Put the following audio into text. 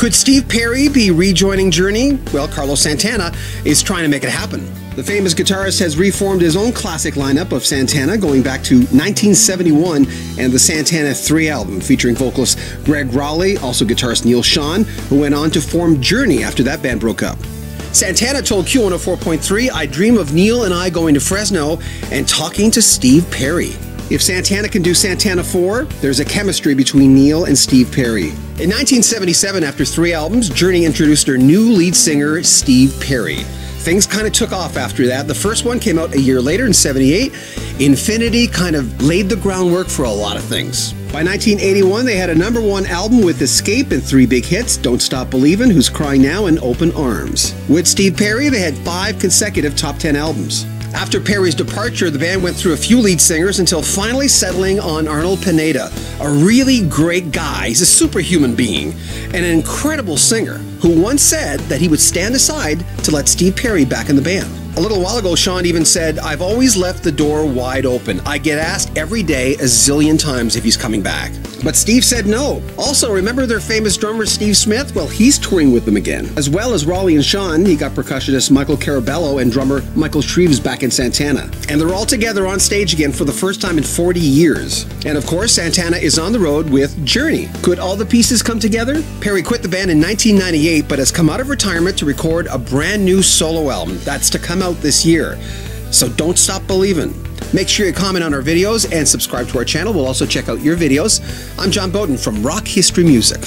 Could Steve Perry be rejoining Journey? Well, Carlos Santana is trying to make it happen. The famous guitarist has reformed his own classic lineup of Santana going back to 1971 and the Santana 3 album, featuring vocalist Gregg Rolie, also guitarist Neal Schon, who went on to form Journey after that band broke up. Santana told Q104.3, "I dream of Neal and I going to Fresno and talking to Steve Perry." If Santana can do Santana 4, there's a chemistry between Neal and Steve Perry. In 1977, after 3 albums, Journey introduced their new lead singer, Steve Perry. Things kind of took off after that. The first one came out a year later in '78. Infinity kind of laid the groundwork for a lot of things. By 1981, they had a #1 album with Escape and 3 big hits, Don't Stop Believin', Who's Crying Now, and Open Arms. With Steve Perry, they had 5 consecutive top 10 albums. After Perry's departure, the band went through a few lead singers until finally settling on Arnel Pineda, a really great guy. He's a superhuman being and an incredible singer who once said that he would stand aside to let Steve Perry back in the band. A little while ago, Sean even said, "I've always left the door wide open. I get asked every day a zillion times if he's coming back." But Steve said no. Also, remember their famous drummer Steve Smith? Well, he's touring with them again. As well as Rolie and Sean, he got percussionist Michael Carabello and drummer Michael Shrieve back in Santana. And they're all together on stage again for the first time in 40 years. And of course, Santana is on the road with Journey. Could all the pieces come together? Perry quit the band in 1998, but has come out of retirement to record a brand new solo album that's to come out this year. So don't stop believing. Make sure you comment on our videos and subscribe to our channel. We'll also check out your videos. I'm John Beaudin from Rock History Music.